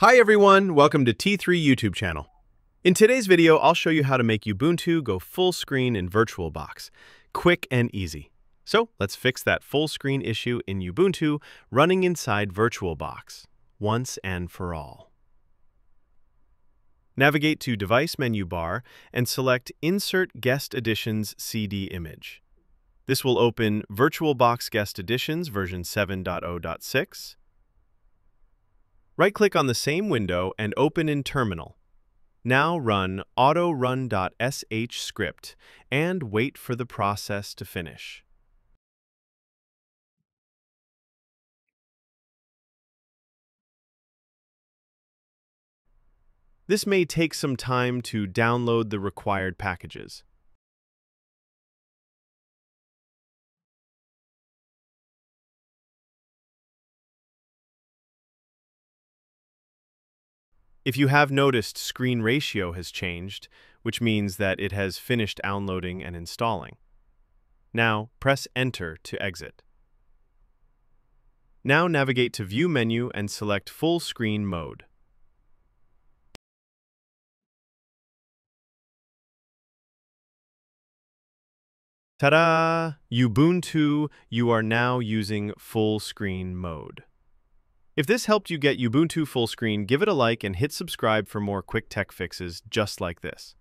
Hi everyone, welcome to T3 YouTube channel. In today's video, I'll show you how to make Ubuntu go full screen in VirtualBox. Quick and easy. So let's fix that full screen issue in Ubuntu running inside VirtualBox, once and for all. Navigate to Device menu bar and select Insert Guest Additions CD Image. This will open VirtualBox Guest Additions version 7.0.6. Right-click on the same window and open in Terminal. Now run autorun.sh script and wait for the process to finish. This may take some time to download the required packages. If you have noticed, screen ratio has changed, which means that it has finished downloading and installing. Now, press Enter to exit. Now navigate to View menu and select Full Screen Mode. Ta-da! Ubuntu, you are now using Full Screen Mode. If this helped you get Ubuntu full screen, give it a like and hit subscribe for more quick tech fixes just like this.